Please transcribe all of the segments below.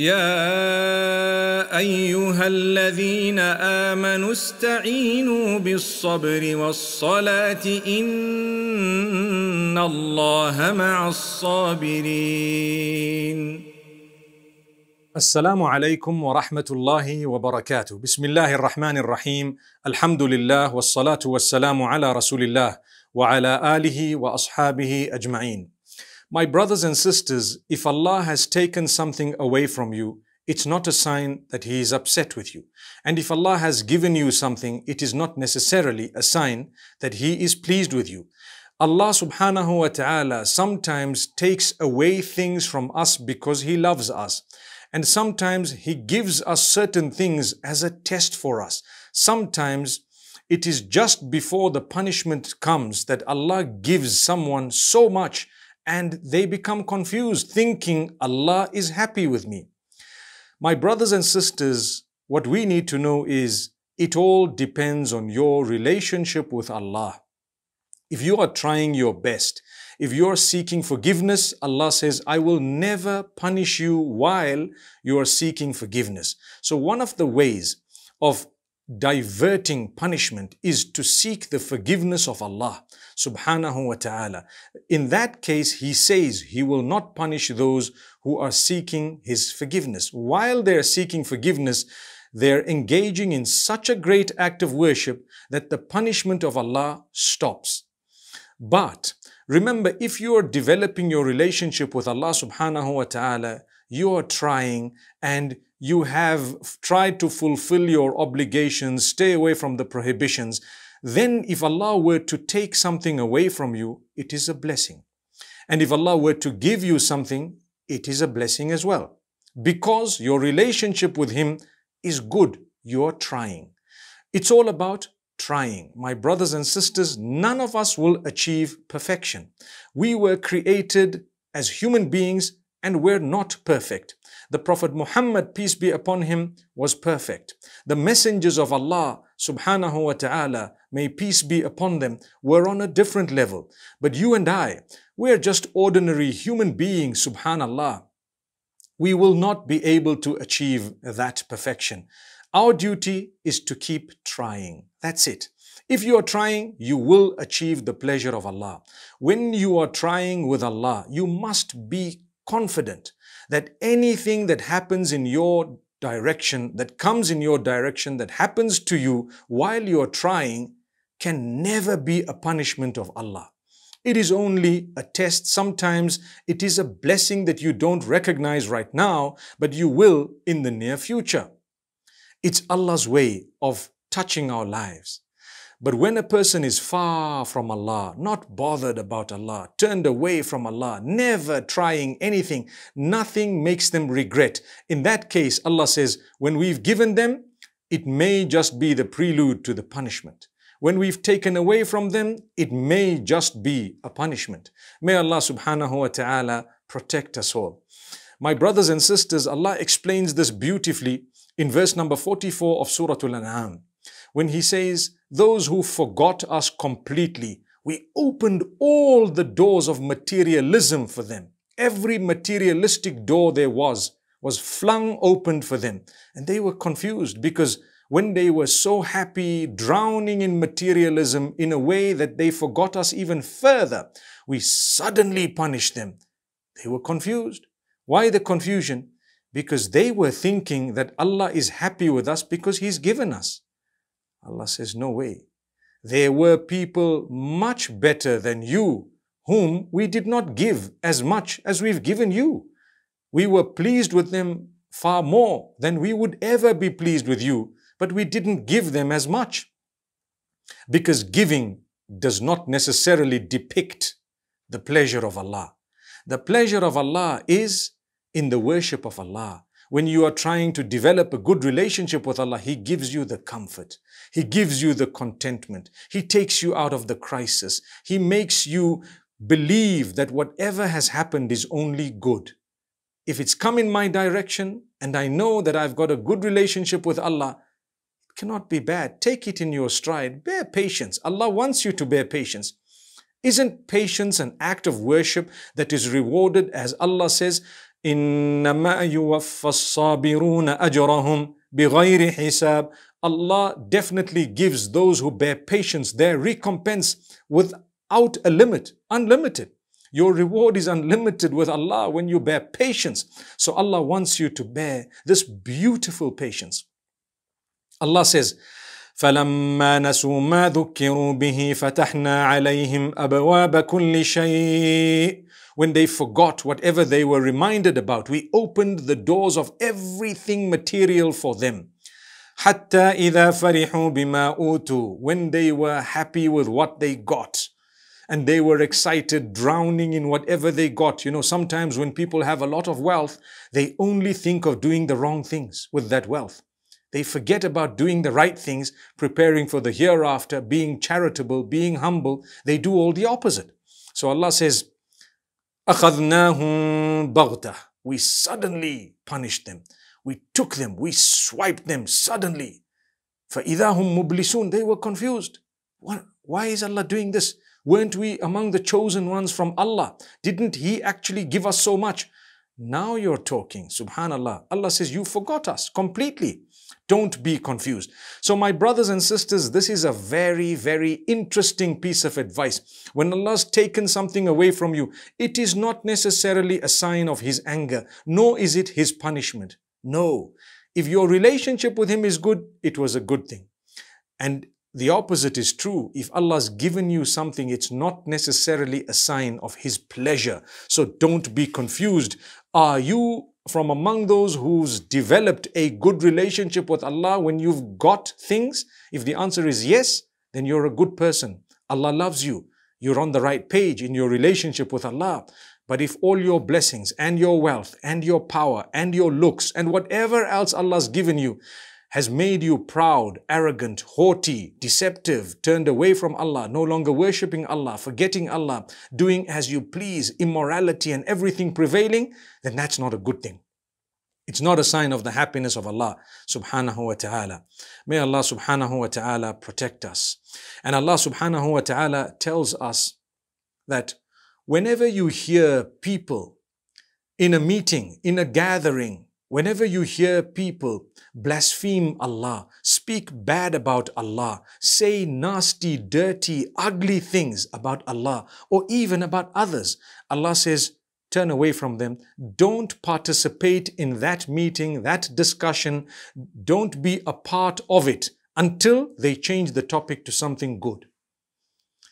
يا أيها الذين آمنوا استعينوا بالصبر والصلاة إن الله مع الصابرين. السلام عليكم ورحمة الله وبركاته. بسم الله الرحمن الرحيم. الحمد لله والصلاة والسلام على رسول الله وعلى آله وأصحابه أجمعين. My brothers and sisters, if Allah has taken something away from you, it's not a sign that He is upset with you. And if Allah has given you something, it is not necessarily a sign that He is pleased with you. Allah subhanahu wa ta'ala sometimes takes away things from us because He loves us. And sometimes He gives us certain things as a test for us. Sometimes it is just before the punishment comes that Allah gives someone so much and they become confused, thinking Allah is happy with me. My brothers and sisters, what we need to know is it all depends on your relationship with Allah. If you are trying your best, if you are seeking forgiveness, Allah says, I will never punish you while you are seeking forgiveness. So one of the ways of diverting punishment is to seek the forgiveness of Allah subhanahu wa ta'ala. In that case, He says He will not punish those who are seeking His forgiveness. While they are seeking forgiveness, they are engaging in such a great act of worship that the punishment of Allah stops. But remember, if you are developing your relationship with Allah subhanahu wa ta'ala, you are trying and you have tried to fulfill your obligations, stay away from the prohibitions, then if Allah were to take something away from you, it is a blessing. And if Allah were to give you something, it is a blessing as well. Because your relationship with Him is good, you are trying. It's all about trying. My brothers and sisters, none of us will achieve perfection. We were created as human beings and we're not perfect. The Prophet Muhammad, peace be upon him, was perfect. The messengers of Allah subhanahu wa ta'ala, may peace be upon them, were on a different level. But you and I, we're just ordinary human beings, subhanallah. We will not be able to achieve that perfection. Our duty is to keep trying. That's it. If you are trying, you will achieve the pleasure of Allah. When you are trying with Allah, you must be confident that anything that happens in your direction, that comes in your direction, that happens to you while you are trying, can never be a punishment of Allah. It is only a test. Sometimes it is a blessing that you don't recognize right now, but you will in the near future. It's Allah's way of touching our lives. But when a person is far from Allah, not bothered about Allah, turned away from Allah, never trying anything, nothing makes them regret. In that case, Allah says, when we've given them, it may just be the prelude to the punishment. When we've taken away from them, it may just be a punishment. May Allah subhanahu wa ta'ala protect us all. My brothers and sisters, Allah explains this beautifully in verse number 44 of Surah Al-An'am, when He says, those who forgot us completely, we opened all the doors of materialism for them. Every materialistic door there was flung open for them. And they were confused because when they were so happy, drowning in materialism in a way that they forgot us even further, we suddenly punished them. They were confused. Why the confusion? Because they were thinking that Allah is happy with us because He's given us. Allah says, no way. There were people much better than you whom we did not give as much as we've given you. We were pleased with them far more than we would ever be pleased with you, but we didn't give them as much. Because giving does not necessarily depict the pleasure of Allah. The pleasure of Allah is in the worship of Allah. When you are trying to develop a good relationship with Allah, He gives you the comfort. He gives you the contentment. He takes you out of the crisis. He makes you believe that whatever has happened is only good. If it's come in my direction and I know that I've got a good relationship with Allah, it cannot be bad. Take it in your stride. Bear patience. Allah wants you to bear patience. Isn't patience an act of worship that is rewarded, as Allah says, إِنَّمَا يُوَفَّ الصَّابِرُونَ أَجْرَهُمْ بِغَيْرِ حِسَابٍ. Allah definitely gives those who bear patience their recompense without a limit, unlimited. Your reward is unlimited with Allah when you bear patience. So Allah wants you to bear this beautiful patience. Allah says, فَلَمَّا نَسُوا مَا ذُكِّرُوا بِهِ فَتَحْنَا عَلَيْهِمْ أَبْوَابَ كُلِّ شَيْءٍ. When they forgot whatever they were reminded about, we opened the doors of everything material for them. حَتَّى إِذَا فَرِحُوا بِمَا أُوتُوا. When they were happy with what they got, and they were excited, drowning in whatever they got. You know, sometimes when people have a lot of wealth, they only think of doing the wrong things with that wealth. They forget about doing the right things, preparing for the hereafter, being charitable, being humble. They do all the opposite. So Allah says, أَخَذْنَاهُمْ بَغْتَةً. We suddenly punished them. We took them. We swiped them suddenly. فَإِذَا هُمْ مُبْلِسُونَ. They were confused. Why is Allah doing this? Weren't we among the chosen ones from Allah? Didn't He actually give us so much? Now you're talking. Subhanallah. Allah says, you forgot us completely. Don't be confused. So my brothers and sisters, this is a very, very interesting piece of advice. When Allah's taken something away from you, it is not necessarily a sign of His anger, nor is it His punishment. No. If your relationship with Him is good, it was a good thing. And the opposite is true. If Allah's given you something, it's not necessarily a sign of His pleasure. So don't be confused. Are you from among those who's developed a good relationship with Allah when you've got things? If the answer is yes, then you're a good person. Allah loves you. You're on the right page in your relationship with Allah. But if all your blessings and your wealth and your power and your looks and whatever else Allah's given you has made you proud, arrogant, haughty, deceptive, turned away from Allah, no longer worshipping Allah, forgetting Allah, doing as you please, immorality and everything prevailing, then that's not a good thing. It's not a sign of the happiness of Allah subhanahu wa ta'ala. May Allah subhanahu wa ta'ala protect us. And Allah subhanahu wa ta'ala tells us that whenever you hear people in a meeting, in a gathering, whenever you hear people blaspheme Allah, speak bad about Allah, say nasty, dirty, ugly things about Allah or even about others, Allah says, turn away from them. Don't participate in that meeting, that discussion. Don't be a part of it until they change the topic to something good.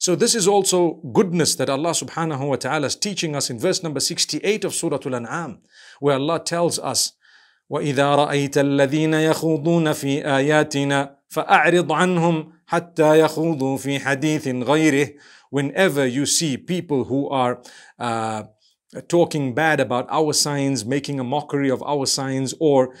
So this is also goodness that Allah subhanahu wa ta'ala is teaching us in verse number 68 of Surah Al-An'am, where Allah tells us, وَإِذَا رَأَيْتَ الَّذِينَ يَخُوضُونَ فِي آيَاتِنَا فَأَعْرِضْ عَنْهُمْ حَتَّى يَخُوضُوا فِي حَدِيثٍ غَيْرِهِ. Whenever you see people who are talking bad about our signs, making a mockery of our signs, or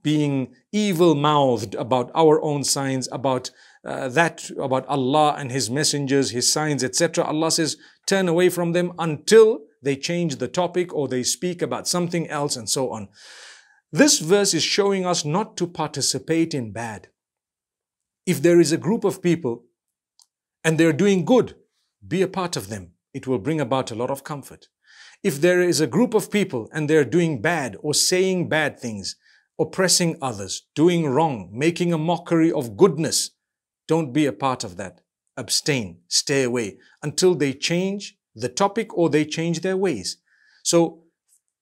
being evil-mouthed about our own signs, about Allah and His messengers, His signs, etc. Allah says, turn away from them until they change the topic or they speak about something else and so on. This verse is showing us not to participate in bad. If there is a group of people and they're doing good, be a part of them. It will bring about a lot of comfort. If there is a group of people and they're doing bad or saying bad things, oppressing others, doing wrong, making a mockery of goodness, don't be a part of that. Abstain, stay away until they change the topic or they change their ways. So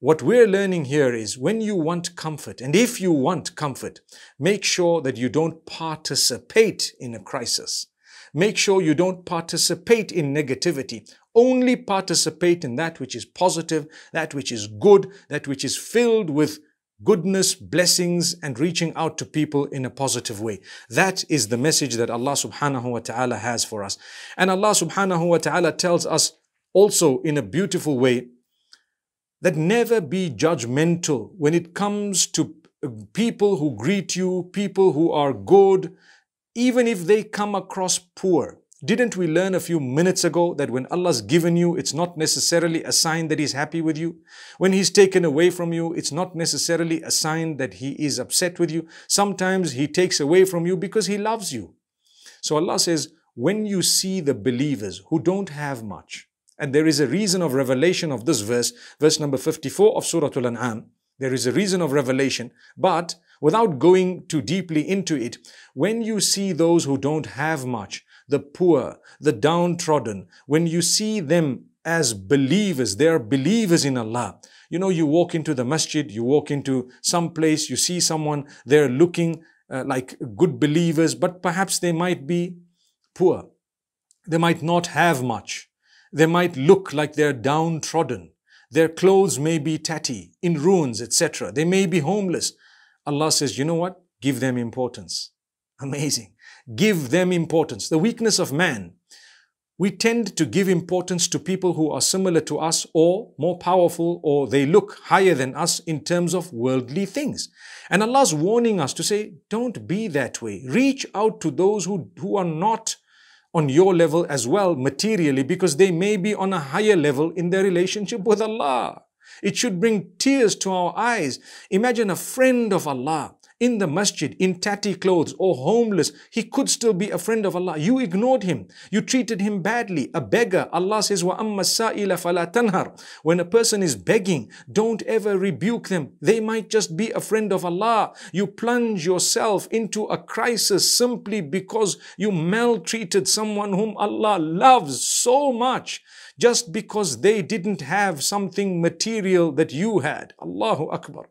what we're learning here is when you want comfort, and if you want comfort, make sure that you don't participate in a crisis. Make sure you don't participate in negativity. Only participate in that which is positive, that which is good, that which is filled with goodness, blessings, and reaching out to people in a positive way. That is the message that Allah subhanahu wa ta'ala has for us. And Allah subhanahu wa ta'ala tells us also in a beautiful way that never be judgmental when it comes to people who greet you, people who are good, even if they come across poor. Didn't we learn a few minutes ago that when Allah's given you, it's not necessarily a sign that He's happy with you? When He's taken away from you, it's not necessarily a sign that He is upset with you. Sometimes He takes away from you because He loves you. So Allah says, when you see the believers who don't have much, And there is a reason of revelation of this verse, verse number 54 of Surah Al-An'am. There is a reason of revelation, but without going too deeply into it, when you see those who don't have much, the poor, the downtrodden, when you see them as believers, they are believers in Allah. You know, you walk into the masjid, you walk into some place, you see someone, they're looking like good believers, but perhaps they might be poor. They might not have much. They might look like they're downtrodden. Their clothes may be tatty, in ruins, etc. They may be homeless. Allah says, you know what? Give them importance. Amazing. Give them importance. The weakness of man. We tend to give importance to people who are similar to us or more powerful, or they look higher than us in terms of worldly things. And Allah's warning us to say, don't be that way. Reach out to those who are not on your level as well materially, because they may be on a higher level in their relationship with Allah. It should bring tears to our eyes. Imagine a friend of Allah in the masjid, in tatty clothes or homeless. He could still be a friend of Allah. You ignored him. You treated him badly. A beggar. Allah says, وَأَمَّا السَّائِلَ فَلَا تَنْهَرْ. When a person is begging, don't ever rebuke them. They might just be a friend of Allah. You plunge yourself into a crisis simply because you maltreated someone whom Allah loves so much, just because they didn't have something material that you had. Allahu Akbar.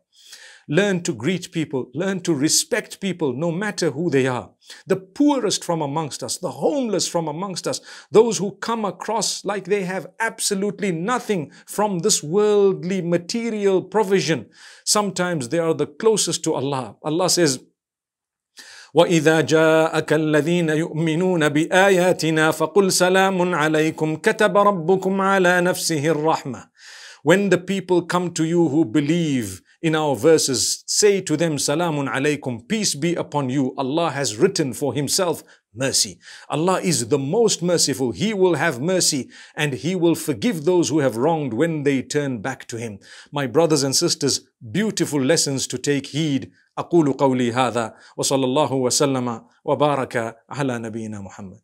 Learn to greet people, learn to respect people no matter who they are. The poorest from amongst us, the homeless from amongst us, those who come across like they have absolutely nothing from this worldly material provision. Sometimes they are the closest to Allah. Allah says, وَإِذَا جَاءَكَ الَّذِينَ يُؤْمِنُونَ بِآيَاتِنَا فَقُلْ سَلَامٌ عَلَيْكُمْ كَتَبَ رَبُّكُمْ عَلَى نَفْسِهِ الرَّحْمَةِ. When the people come to you who believe in our verses, say to them, Salamun alaykum, peace be upon you. Allah has written for Himself mercy. Allah is the most merciful. He will have mercy and He will forgive those who have wronged when they turn back to Him. My brothers and sisters, beautiful lessons to take heed. أقول قولي هذا وصلى الله وسلم وبارك على نبينا محمد.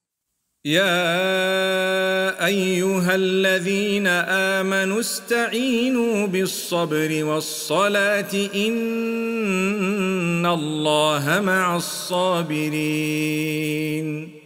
يا أيها الذين آمنوا استعينوا بالصبر والصلاة إن الله مع الصابرين.